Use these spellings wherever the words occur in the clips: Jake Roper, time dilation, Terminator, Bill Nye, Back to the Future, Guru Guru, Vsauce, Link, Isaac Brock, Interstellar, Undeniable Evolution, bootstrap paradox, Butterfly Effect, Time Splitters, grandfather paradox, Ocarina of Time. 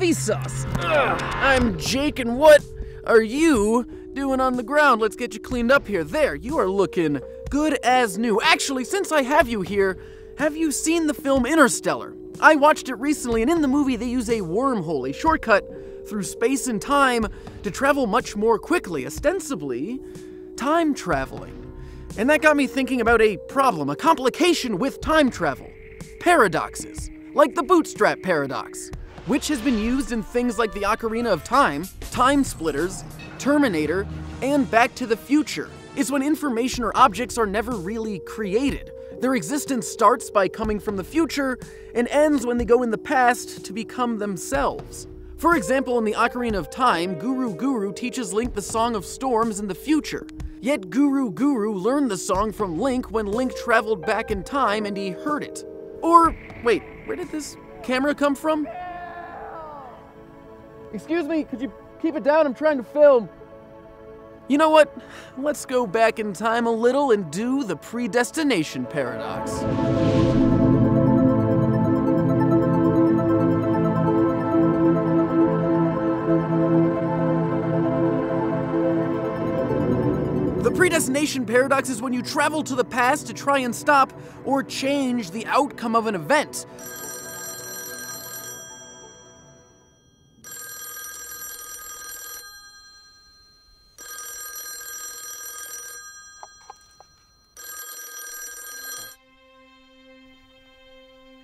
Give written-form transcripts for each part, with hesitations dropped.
Vsauce. I'm Jake, and what are you doing on the ground? Let's get you cleaned up here. There, you are looking good as new. Actually, since I have you here, have you seen the film Interstellar? I watched it recently, and in the movie they use a wormhole, a shortcut through space and time to travel much more quickly, ostensibly time traveling. And that got me thinking about a problem, a complication with time travel. Paradoxes, like the bootstrap paradox, which has been used in things like the Ocarina of Time, Time Splitters, Terminator, and Back to the Future. It's when information or objects are never really created. Their existence starts by coming from the future and ends when they go in the past to become themselves. For example, in the Ocarina of Time, Guru Guru teaches Link the Song of Storms in the future. Yet Guru Guru learned the song from Link when Link traveled back in time and he heard it. Or, wait, where did this camera come from? Excuse me, could you keep it down? I'm trying to film. You know what? Let's go back in time a little and do the predestination paradox. The predestination paradox is when you travel to the past to try and stop or change the outcome of an event.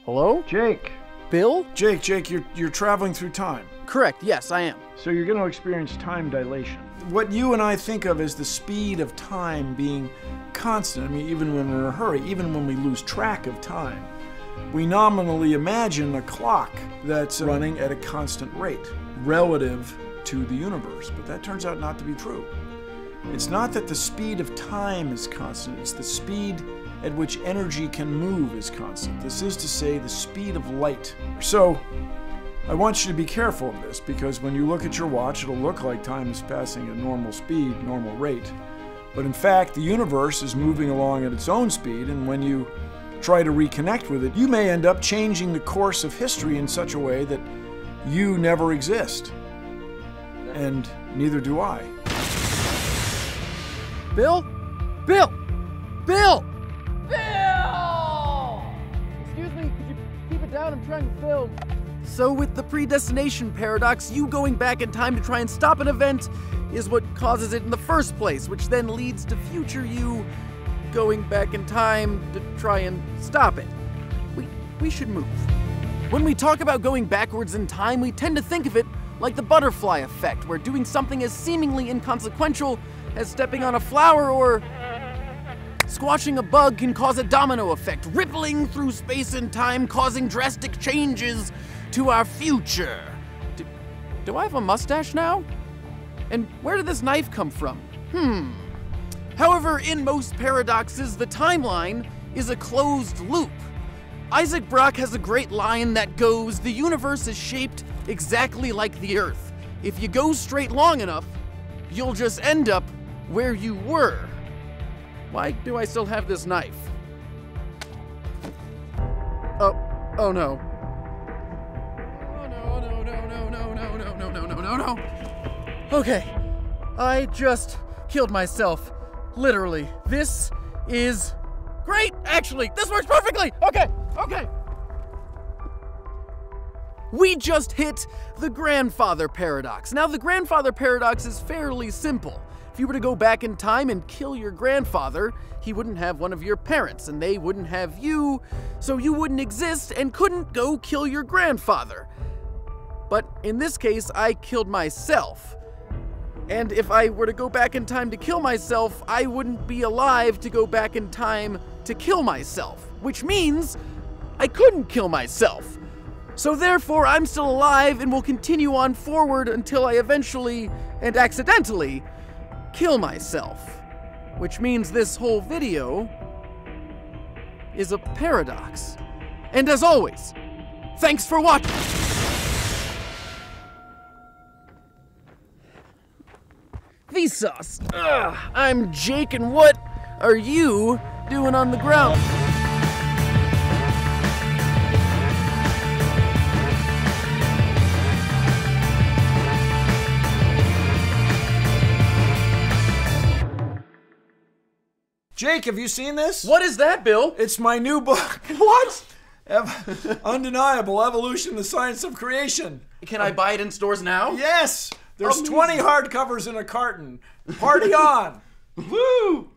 Hello? Jake. Bill? Jake, you're traveling through time. Correct, yes, I am. So you're going to experience time dilation. What you and I think of as the speed of time being constant, I mean, even when we're in a hurry, even when we lose track of time, we nominally imagine a clock that's running at a constant rate relative to the universe, but that turns out not to be true. It's not that the speed of time is constant, it's the speed at which energy can move is constant. This is to say, the speed of light. So, I want you to be careful of this, because when you look at your watch, it'll look like time is passing at normal speed, normal rate. But in fact, the universe is moving along at its own speed, and when you try to reconnect with it, you may end up changing the course of history in such a way that you never exist. And neither do I. Bill? Bill! Bill! Bill! Excuse me, could you keep it down? I'm trying to film. So with the predestination paradox, you going back in time to try and stop an event is what causes it in the first place, which then leads to future you going back in time to try and stop it. We should move. When we talk about going backwards in time, we tend to think of it like the butterfly effect, where doing something as seemingly inconsequential as stepping on a flower or squashing a bug can cause a domino effect, rippling through space and time, causing drastic changes to our future. Do I have a mustache now? And where did this knife come from? However, in most paradoxes, the timeline is a closed loop. Isaac Brock has a great line that goes, "The universe is shaped exactly like the Earth. If you go straight long enough, you'll just end up where you were." Why do I still have this knife? Oh no. Oh no. Okay, I just killed myself, literally. This is great, actually, this works perfectly, okay. We just hit the grandfather paradox. Now the grandfather paradox is fairly simple. If you were to go back in time and kill your grandfather, he wouldn't have one of your parents, and they wouldn't have you, so you wouldn't exist and couldn't go kill your grandfather. But in this case, I killed myself. And if I were to go back in time to kill myself, I wouldn't be alive to go back in time to kill myself, which means I couldn't kill myself. So therefore, I'm still alive and will continue on forward until I eventually, and accidentally, kill myself, which means this whole video is a paradox. And as always, thanks for watching. Vsauce. I'm Jake, and what are you doing on the ground? Jake, have you seen this? What is that, Bill? It's my new book. What? Undeniable Evolution, the Science of Creation. Can I buy it in stores now? Yes! There's 20 hardcovers in a carton. Party on! Woo!